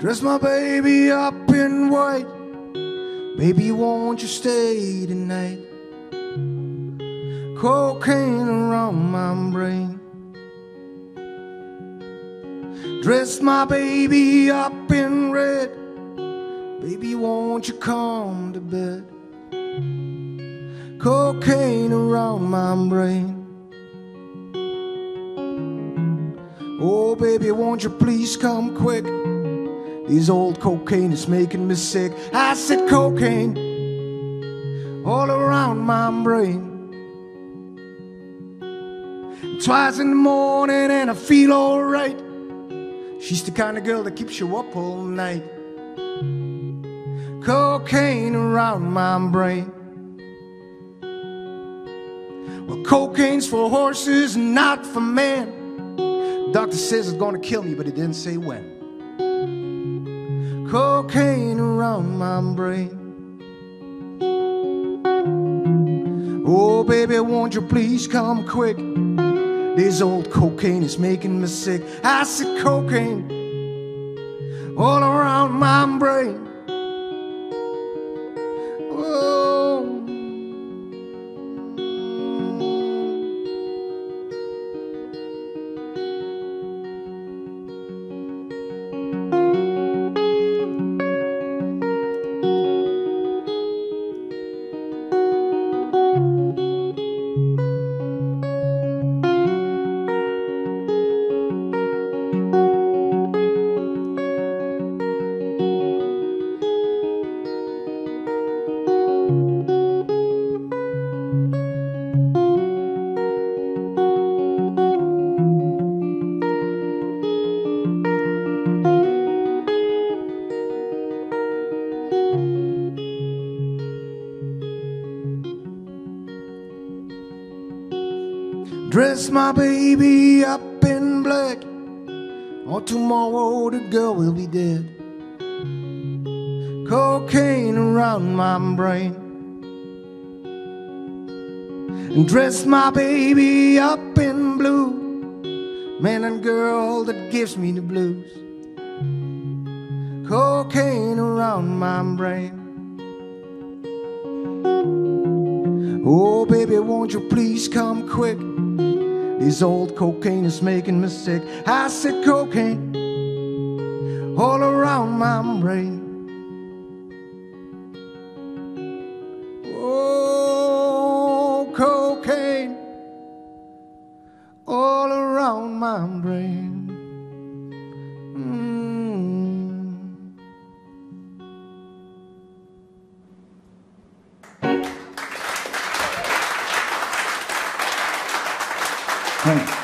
Dress my baby up in white. Baby, won't you stay tonight? Cocaine around my brain. Dress my baby up in red. Baby, won't you come to bed? Cocaine around my brain. Oh, baby, won't you please come quick? This old cocaine is making me sick. I said cocaine all around my brain. Twice in the morning and I feel alright. She's the kind of girl that keeps you up all night. Cocaine around my brain. Well, cocaine's for horses, not for men. Doctor says it's gonna kill me, but he didn't say when. Cocaine around my brain. Oh, baby, won't you please come quick? This old cocaine is making me sick. I said cocaine all around my brain. Dress my baby up in black, or tomorrow the girl will be dead. Cocaine around my brain. And dress my baby up in blue, man and girl that gives me the blues. Cocaine around my brain. Oh, baby, won't you please come quick? This old cocaine is making me sick. I said cocaine all around my brain. Oh, cocaine all around my brain. Thank you.